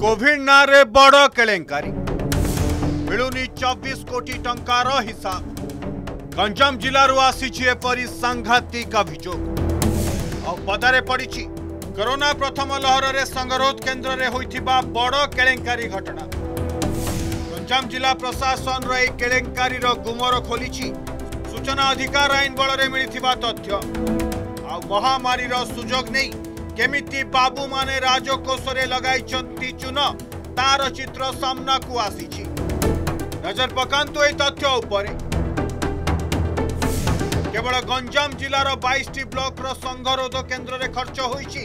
Covid ना रे बड़ केलेंकारी मिलुनी 24 कोटी टंकार हिसाब। गंजाम जिलू आसीपरी सांघातिक अभियोग पदारे पड़ी कोरोना प्रथम लहर में संगरोध केन्द्र में होता बड़ केलेंकारी घटना। गंजाम जिला प्रशासन रही केलेंकारी गुमर खोली सूचना अधिकार आईन बल में मिली तथ्य आ महामारी सुजोग नहीं केमिति बाबू माने राजकोष में लगाई चून तार चित्र सामना को आसी नजर पकांतु ए तथ्य उपरे। केवल गंजाम जिलार 22 ब्लॉक रो संघरोध केन्द्र में खर्च होइछि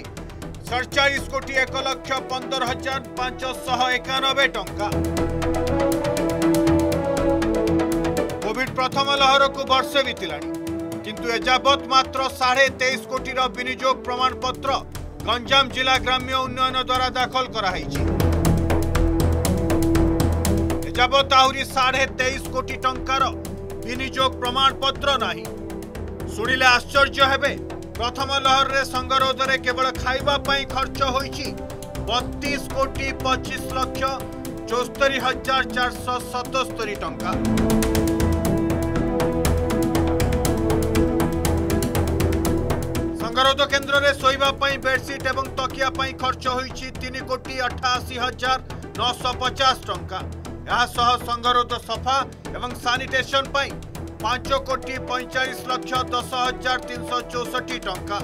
47,15,591 टंका। कोविड प्रथम लहर को बर्षे बीतलानी किंतु एजावत मात्र 23.5 कोटी विनियोग प्रमाणपत्र गंजाम जिला ग्राम्य उन्नयन द्वारा दाखल कराई जबत आहरी 23.5 कोटी टंकार विनियोग प्रमाणपत्र नहीं। शुणिले आश्चर्य हेबे प्रथम लहर में संगरोध में केवल खाइबा पई खर्च होइछि 32,25,74,477 टंका। संगरोध केन्द्र में सोइबा पई बेडसीट एवं तकिया पई खर्च होइछि 3,88,950 टंका। संगरोध सफा एवं सानिटेशन 5,45,10,364 टंका।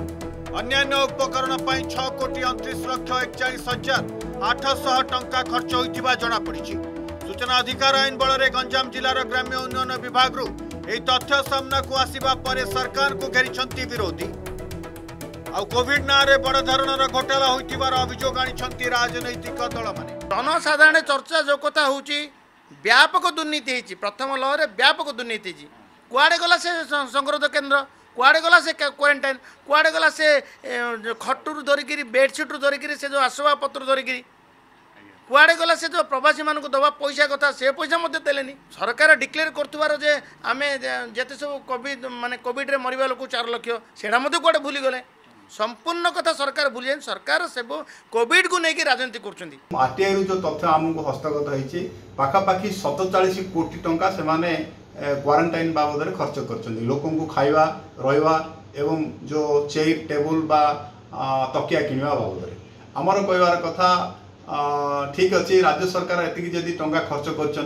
अन्यान्य उपकरण 6,29,41,800 टंका खर्च होता जमापड़। सूचना अधिकार आईन बल में गंजाम जिलार ग्राम्य उन्नयन विभाग यह तथ्य सामना को आसवा पर सरकार को घेरी विरोधी आ कोविड ना बड़ धरण घोटाला होता अभियोग आनी राजनैतिक दल मैंने। जनसाधारण चर्चा जो कथा होची व्यापक दुर्नीति होती प्रथम लहर में व्यापक दुर्नीति होती कुआड़े गला से संगरोध केन्द्र कुआड़े गला से क्वारंटाइन कुआड़े गला से खटुरु धरिकी बेडसीट्रु धरिकी से जो आसवाबपत्र धरिकी कुआड़े गला से जो प्रवासी मानक दवा पैसा कथा से पैसा मत देले। सरकार डिक्लेयर कर आम जिते सब कोविड माने कोविड रे मरवा लोक 4 लाख सेड़ा मत कुआड़े भूली गले संपूर्ण कथा सरकार भूल जाए। सरकार सब कोविड को लेकिन राजनीति कर आरटीआई जो तथ्य आमको हस्तगत होती पखापाखि 47 कोटी टंका से माने क्वारंटाइन बाबद खर्च कर लोक खाइबा रहा एवं जो चेयर टेबुल बा तकिया किणवा बाबद आमर कहबार कथा ठीक अच्छे। राज्य सरकार एति जदि टंका खर्च कर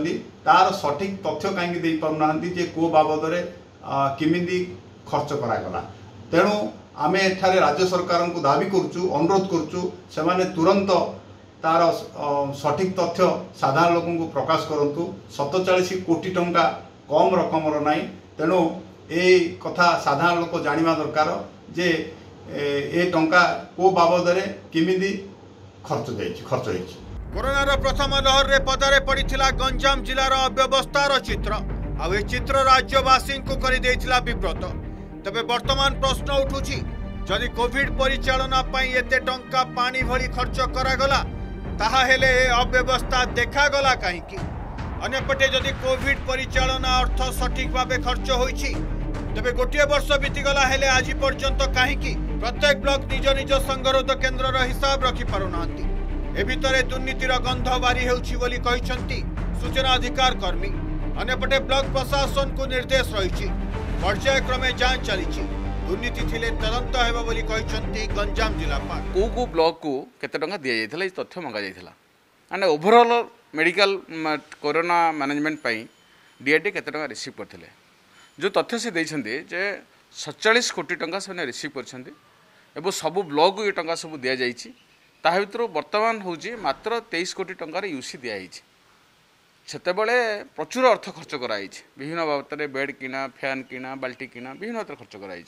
तार सठिक तथ्य कहीं दे पारना जे को बाबद किमिंदी खर्च करागला। तेणु आमे एठारे राज्य सरकार को दाबी करूँ अनुरोध करूँ तुरंत तार सठिक तथ्य साधारण लोक को प्रकाश करूँ। 47 कोटी टंका कम रकम नाई। तेणु ये कथा साधारण लोक जाना दरकार जे ए टंका को बाबद किमिदी खर्च हो। कोरोनार प्रथम लहर में पदारे पड़ी गंजाम जिलार अव्यवस्थार चित्र आ चित्र राज्यवासी को कर विव्रत। तबे वर्तमान प्रश्न उठुछि जदि कोविड परिचालना पई एते टंका पानी भरी खर्च करागला ताहा हेले अव्यवस्था देखागला काहींकि। अन्यपटे जदि कोविड परिचालना अर्थ सठिक भाबे खर्च होईछि तबे गोटे वर्ष बीतीगला हेले आज पर्यंत काहींकि प्रत्येक ब्लॉक निज निज संगरोध केन्द्र हिसाब रखि पारुनांती। ए भितरे दुर्नीतिर गंध बारी हेउछि बोली कहिसंती सूचना अधिकार कर्मी। अन्यपटे ब्लॉक प्रशासन को निर्देश रहिछि पर्यायक्रमे जांच चली दुर्नीति थिले तदंत हेबा बोली कहिसंती गंजाम जिलापाल। को ब्लॉक को केते टंका दिया जायथिला इस तथ्य मंगा जायथिला माने ओवरऑल मेडिकल कोरोना मैनेजमेंट पई डीएटी केते टंका रिसीव करथिले जो तथ्य से दैछंती जे 47 कोटी टंका से रिसीव करछंती एबो सब ब्लॉक को टंका सब दिया जायछि। ता भितर वर्तमान होउछि मात्र 23 कोटी टंका रे यूसी दिया जायछि सेतेबेले प्रचुर अर्थ खर्च कराई विभिन्न बाबत बेड किणा फैन किणा बाल्टी किणा विभिन्न बाबत खर्च कराई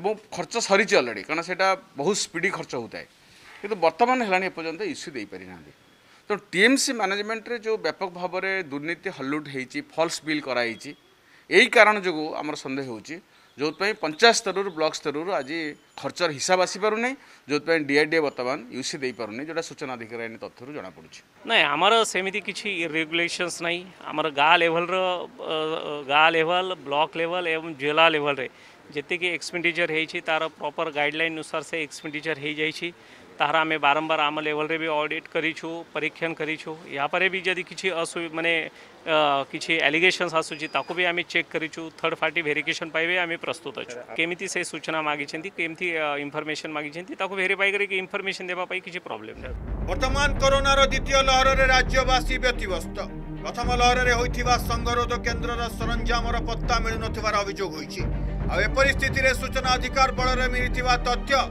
एवं खर्च सरी अलरेडी कारण से बहुत स्पीड खर्च होता है किंतु बर्तमान है एपर्यंत इश्यू दे पारि ना। तो टीएमसी मैनेजमेंट रे जो व्यापक भाव में दुर्नीति हल्लुट होती फॉल्स बिल कराई यही कारण जो आम सन्देह होती जो पंचायत स्तर ब्लॉक स्तर आज खर्चर हिसाब आसपार ना जो डीआईडीए बर्तमान यूसी दे पार नहीं जोटा सूचना अधिकार आईन तथ्य जमापड़ी ना। आमर सेमती किसी रेगुलेशंस नहीं आमर गाँ लेवल ब्लॉक लेवल एवं जिला लेवल रे जिते कि एक्सपेंडिचर होती तार प्रॉपर गाइडलाइन अनुसार से एक्सपेंडिचर हो जाए तारा मैं बारंबार आम लेवल भी ऑडिट करी छूँ, परीक्षण करी छूँ। यहाँ पर भी यदि किसी मैंने किसी एलिगेशन्स आसू ताको भी आम चेक करी छूँ। थर्ड पार्टी वेरिफिकेशन भी आम प्रस्तुत छूँ। केमी से सूचना मागी केमी इन्फॉर्मेशन मागी ताको वेरीफाई करी कि इन्फॉर्मेशन देवा किसी प्रॉब्लम नहीं। वर्तमान कोरोना द्वितीय लहर राज्यवासी व्यतिव्यस्त। प्रथम लहर में होता संगरोध केन्द्र सरंजाम पत्ता मिलू नभियोग होती। सूचना अधिकार बल में मिलता तथ्य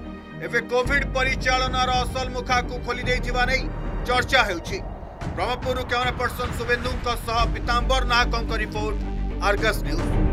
एवं कोविड परिचालनार असल मुखा को खोली नहीं चर्चा होगी। ब्रह्मपुर कैमरा पर्सन शुभेन्दु पीतांबर नाहकों रिपोर्ट आर्गस न्यूज।